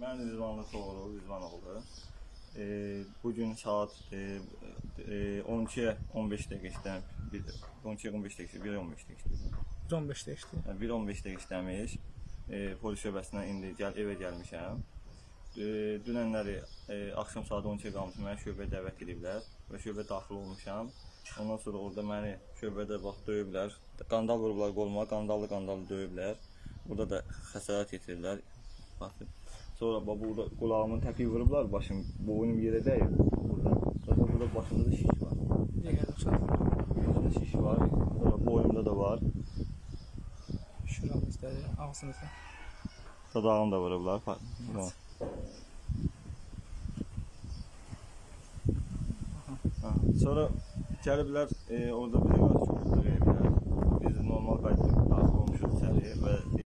Mən İvanlı Tovuru İvanovdur. Bugün saat 12:15 dəqiqə biz 1:15 dəqiqə polis şöbəsindən indi evə gəlmişəm. Dünənləri axşam saat 12-yə qalmış məni şöbəyə dəvət ediblər və şöbəyə daxil olmuşam. Ondan sonra orada məni şöbədə döyüblər. Qandal vurublar qoluma, qandallı döyüblər. Burada da xəsarət yetirirlər. Baxın. Sonra burada qulağımın təpiyi vurublar, başım, boynum yerə dəyib. Sonra burada başımda da şiş var. Burada da şiş var, sonra boynumda da var. Şuram istədi, ağzınızda. Dodağımı da vurublar. Evet. Sonra gəliblər, orada bir var, çoxdur evlər. Biz normal qayıtdıq, daxil olmuşuq içəriyə və